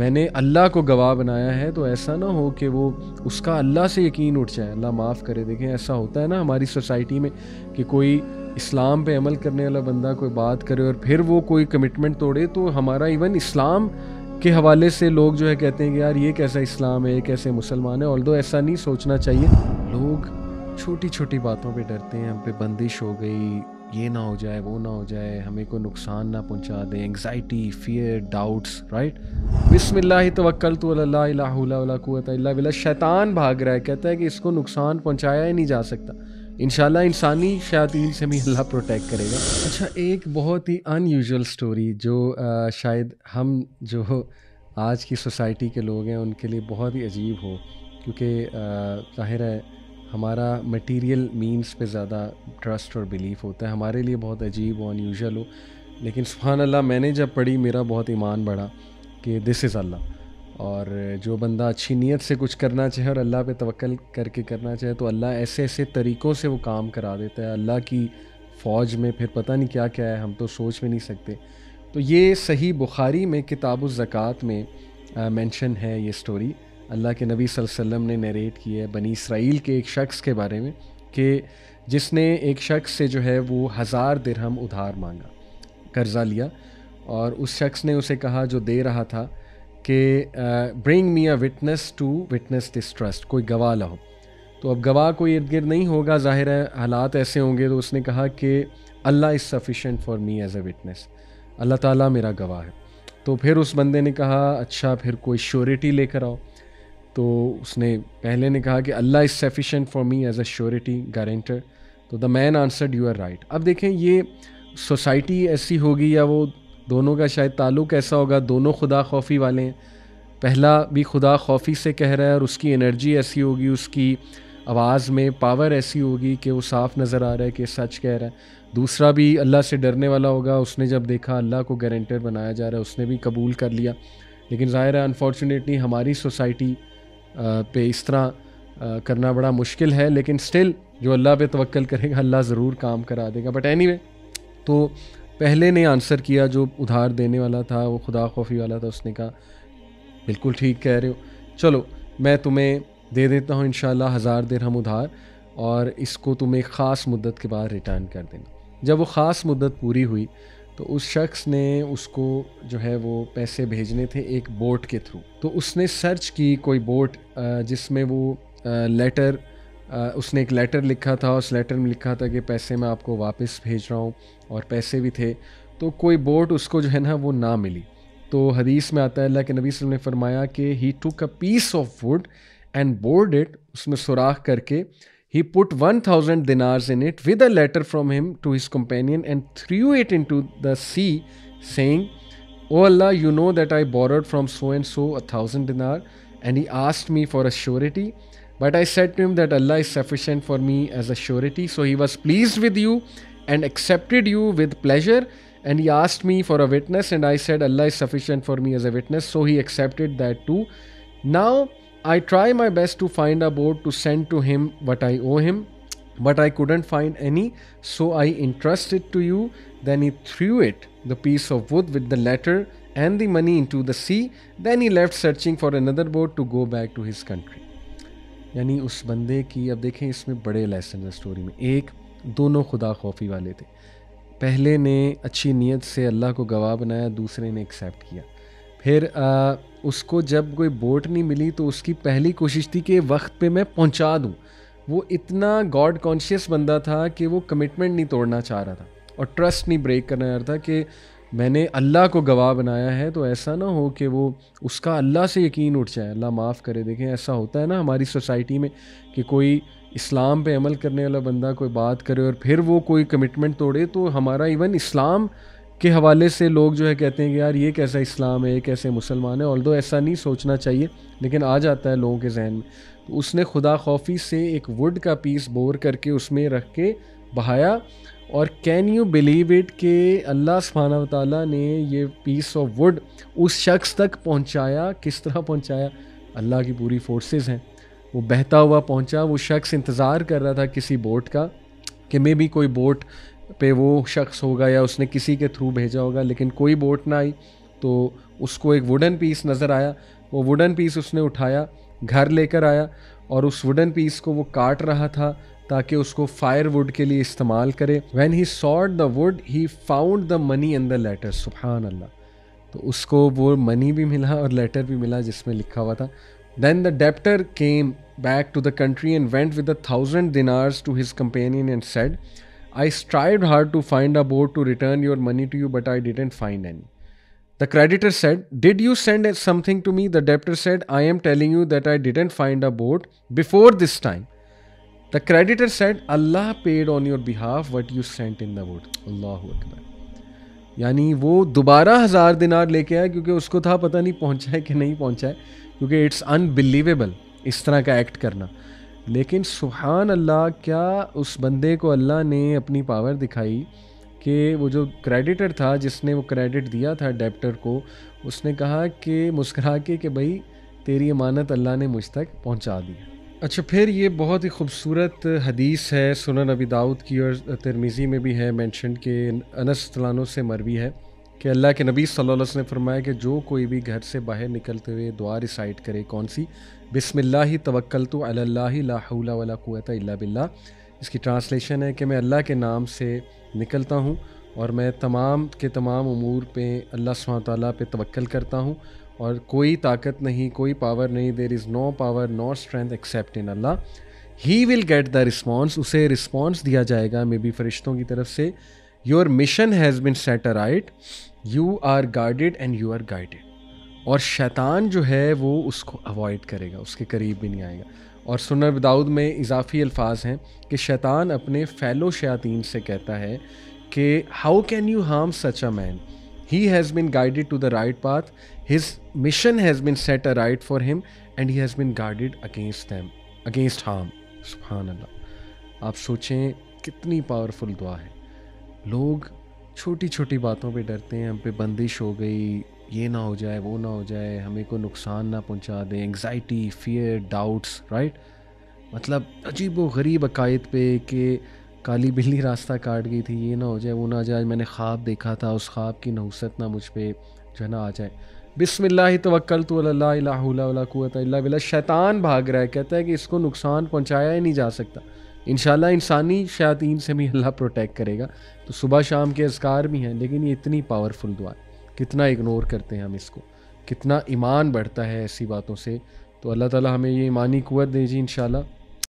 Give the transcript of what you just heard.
मैंने अल्लाह को गवाह बनाया है, तो ऐसा ना हो कि वो उसका अल्लाह से यकीन उठ जाए, अल्लाह माफ़ करे। देखें ऐसा होता है ना हमारी सोसाइटी में कि कोई इस्लाम पे अमल करने वाला बंदा कोई बात करे और फिर वो कोई कमिटमेंट तोड़े, तो हमारा इवन इस्लाम के हवाले से लोग जो है कहते हैं कि यार ये कैसा इस्लाम है, ये कैसे मुसलमान है। ऑल्दो ऐसा नहीं सोचना चाहिए। लोग छोटी छोटी बातों पे डरते हैं, हम पे बंदिश हो गई, ये ना हो जाए वो ना हो जाए, हमें कोई नुकसान ना पहुंचा दे, एंग्जाइटी, फियर, डाउट्स, राइट। बिस्मिल्लाह तवक्कलतु अला ला हौला वला कुव्वता इल्ला बिल्लाह। शैतान भाग रहा है, कहता है कि इसको नुकसान पहुंचाया ही नहीं जा सकता। इंशाल्लाह इंसानी शैतान से भी अल्लाह प्रोटेक्ट करेगा। अच्छा, एक बहुत ही अनयूजुअल स्टोरी जो शायद हम जो आज की सोसाइटी के लोग हैं उनके लिए बहुत ही अजीब हो, क्योंकि जाहिर है हमारा मटेरियल मीन्स पे ज़्यादा ट्रस्ट और बिलीफ होता है, हमारे लिए बहुत अजीब और अनयूजुअल हो। लेकिन सुभान अल्लाह, मैंने जब पढ़ी मेरा बहुत ईमान बढ़ा कि दिस इज़ अल्लाह। और जो बंदा अच्छी नीयत से कुछ करना चाहे और अल्लाह पे तवक्कल करके करना चाहे, तो अल्लाह ऐसे ऐसे तरीक़ों से वो काम करा देता है। अल्लाह की फ़ौज में फिर पता नहीं क्या क्या है, हम तो सोच भी नहीं सकते। तो ये सही बुखारी में किताबुल ज़कात में मेंशन है। ये स्टोरी अल्लाह के नबी सल्लल्लाहु अलैहि वसल्लम ने नरेट की है बनी इसराइल के एक शख्स के बारे में, कि जिसने एक शख्स से जो है वो 1000 दिरहम उधार मांगा, कर्ज़ा लिया। और उस शख्स ने उसे कहा जो दे रहा था कि bring me a witness to witness this trust, कोई गवाह लाओ। तो अब गवाह कोई इर्द गिर्द नहीं होगा, ज़ाहिर है हालात ऐसे होंगे। तो उसने कहा कि Allah is sufficient for me as a witness, अल्लाह ताला मेरा गवाह है। तो फिर उस बंदे ने कहा अच्छा फिर कोई श्योरिटी लेकर आओ। तो उसने पहले ने कहा कि Allah is sufficient for me as a surety guarantor. तो the man answered you are right. अब देखें ये सोसाइटी ऐसी होगी या वो दोनों का शायद ताल्लुक ऐसा होगा, दोनों खुदा खौफी वाले हैं। पहला भी खुदा खौफी से कह रहा है और उसकी एनर्जी ऐसी होगी, उसकी आवाज़ में पावर ऐसी होगी कि वो साफ़ नज़र आ रहा है कि सच कह रहा है। दूसरा भी अल्लाह से डरने वाला होगा, उसने जब देखा अल्लाह को गारंटर बनाया जा रहा है उसने भी कबूल कर लिया। लेकिन ज़ाहिर है अनफॉर्चुनेटली हमारी सोसाइटी पे इस तरह करना बड़ा मुश्किल है। लेकिन स्टिल जो अल्लाह पे तवक्कल करेगा अल्लाह ज़रूर काम करा देगा। बट एनीवे, तो पहले ने आंसर किया, जो उधार देने वाला था वो खुदा खौफी वाला था, उसने कहा बिल्कुल ठीक कह रहे हो, चलो मैं तुम्हें दे देता हूँ इंशाल्लाह 1000 दिरहम उधार, और इसको तुम्हें ख़ास मुद्दत के बाद रिटर्न कर देना। जब वो ख़ास मुद्दत पूरी हुई तो उस शख्स ने उसको जो है वो पैसे भेजने थे एक बोट के थ्रू। तो उसने सर्च की कोई बोट जिसमें वो लेटर, उसने एक लेटर लिखा था, उस लेटर में लिखा था कि पैसे मैं आपको वापस भेज रहा हूँ, और पैसे भी थे। तो कोई बोट उसको जो है ना वो ना मिली। तो हदीस में आता है अल्लाह के नबी सल्लल्लाहु अलैहि वसल्लम ने फरमाया कि he took a piece of wood and bored it, उसमें सुराख करके, He put 1000 dinars in it with a letter from him to his companion and threw it into the sea, saying, "O Allah, you know that I borrowed from so and so 1000 dinar, and he asked me for a surety, but I said to him that Allah is sufficient for me as a surety. So he was pleased with you and accepted you with pleasure, and he asked me for a witness, and I said Allah is sufficient for me as a witness. So he accepted that too. Now I try my best to find a boat to send to him what I owe him, but I couldn't find any, so I entrust it to you. Then he threw it, the piece of wood with the letter and the money, into the sea. Then he left searching for another boat to go back to his country." यानी उस बंदे की, अब देखें इसमें बड़े lesson है story में। एक, दोनों खुदा खौफी वाले थे। पहले ने अच्छी नीयत से अल्लाह को गवाह बनाया, दूसरे ने एक्सेप्ट किया। फिर उसको जब कोई बोट नहीं मिली तो उसकी पहली कोशिश थी कि वक्त पे मैं पहुंचा दूं। वो इतना गॉड कॉन्शियस बंदा था कि वो कमिटमेंट नहीं तोड़ना चाह रहा था और ट्रस्ट नहीं ब्रेक करना चाह रहा था कि मैंने अल्लाह को गवाह बनाया है, तो ऐसा ना हो कि वो उसका अल्लाह से यकीन उठ जाए, अल्लाह माफ़ करे। देखें ऐसा होता है ना हमारी सोसाइटी में कि कोई इस्लाम पे अमल करने वाला बंदा कोई बात करे और फिर वो कोई कमिटमेंट तोड़े, तो हमारा इवन इस्लाम के हवाले से लोग जो है कहते हैं कि यार ये कैसा इस्लाम है, ये कैसे मुसलमान है। ऑल्दो ऐसा नहीं सोचना चाहिए, लेकिन आ जाता है लोगों के जहन में। तो उसने खुदा खौफी से एक वुड का पीस बोर करके उसमें रख के बहाया, और कैन यू बिलीव इट कि अल्लाह सुब्हानहू व तआला ने ये पीस ऑफ वुड उस शख्स तक पहुँचाया। किस तरह पहुँचाया? अल्लाह की पूरी फोर्सेस हैं। वो बहता हुआ पहुँचा, वो शख्स इंतज़ार कर रहा था किसी बोट का कि मे बी कोई बोट पे वो शख्स होगा या उसने किसी के थ्रू भेजा होगा, लेकिन कोई बोट ना आई। तो उसको एक वुडन पीस नज़र आया, वो वुडन पीस उसने उठाया, घर लेकर आया और उस वुडन पीस को वो काट रहा था ताकि उसको फायरवुड के लिए इस्तेमाल करे। When he short the wood he found the money in the letter. सुभान अल्लाह। तो उसको वो मनी भी मिला और लेटर भी मिला जिसमें लिखा हुआ था। Then the debtor came back to the country and went with 1,000 dinars to his companion and said, I strived hard to find a boat to return your money to you but I didn't find any. The creditor said, did you send something to me? The debtor said, I am telling you that I didn't find a boat before this time. The creditor said, Allah paid on your behalf what you sent in the boat. Allahu Akbar. यानी वो दोबारा 1,000 dinar लेके आया क्योंकि उसको था पता नहीं पहुँचा है कि नहीं पहुँचा है, क्योंकि इट्स अनबिलीवेबल इस तरह का एक्ट करना। लेकिन सुभान अल्लाह, क्या उस बंदे को अल्लाह ने अपनी पावर दिखाई कि वो जो क्रेडिटर था जिसने वो क्रेडिट दिया था डेप्टर को, उसने कहा कि मुस्करा के भाई तेरी अमानत अल्लाह ने मुझ तक पहुंचा दी। अच्छा, फिर ये बहुत ही खूबसूरत हदीस है सुनन अबी दाऊद की और तिरमिज़ी में भी है मेंशन के अनस तलानों से मरवी है कि अल्लाह के नबी सल्लल्लाहु अलैहि वसल्लम ने फरमाया कि जो कोई भी घर से बाहर निकलते हुए दुआ रिसाइट करे, कौन सी? बिस्मिल्लाह तवक्कलतु अलल्लाह ला हौला वला कुव्वता इल्ला बिल्लाह। इसकी ट्रांसलेशन है कि मैं अल्लाह के नाम से निकलता हूँ और मैं तमाम के तमाम उमूर पे अल्लाह सुब्हान तआला पे तवक्कल करता हूँ और कोई ताकत नहीं, कोई पावर नहीं, there is no power no strength except in Allah. He will get the response, उसे रिस्पॉन्स दिया जाएगा मे बी फरिश्तों की तरफ से। Your mission has been set right, you are guarded and you are guided. और शैतान जो है वो उसको अवॉइड करेगा, उसके करीब भी नहीं आएगा। और सुनन अबी दाऊद में इजाफी अल्फाज हैं कि शैतान अपने फ़ैलो शयातीन से कहता है कि how can you harm such a man, he has been guided to the right path, his mission has been set a right for him and he has been guided against them against harm. सुभान अल्लाह। आप सोचें कितनी powerful दुआ है। लोग छोटी छोटी बातों पे डरते हैं, हम पे बंदिश हो गई, ये ना हो जाए, वो ना हो जाए, हमें कोई नुकसान ना पहुंचा दे, एंग्जाइटी, फियर, डाउट्स, राइट। मतलब अजीब व गरीब अकायद पे कि काली बिल्ली रास्ता काट गई थी, ये ना हो जाए, वो ना हो जाए, मैंने ख्वाब देखा था, उस ख्वाब की नहुसत ना मुझ पर जो है ना आ जाए। बिस्मिल्लाह तवक्कलतु अलल्लाह ला हौला वला कुव्वता इल्ला बिल्लाह। शैतान भाग रहा है, कहता है कि इसको नुकसान पहुँचाया ही नहीं जा सकता। इंशाल्लाह इंसानी शयातीन से भी अल्लाह प्रोटेक्ट करेगा। तो सुबह शाम के अज़कार भी हैं, लेकिन ये इतनी पावरफुल दुआ, कितना इग्नोर करते हैं हम इसको, कितना ईमान बढ़ता है ऐसी बातों से। तो अल्लाह ताला हमें ये ईमानी कुव्वत दीजिए इंशाल्लाह।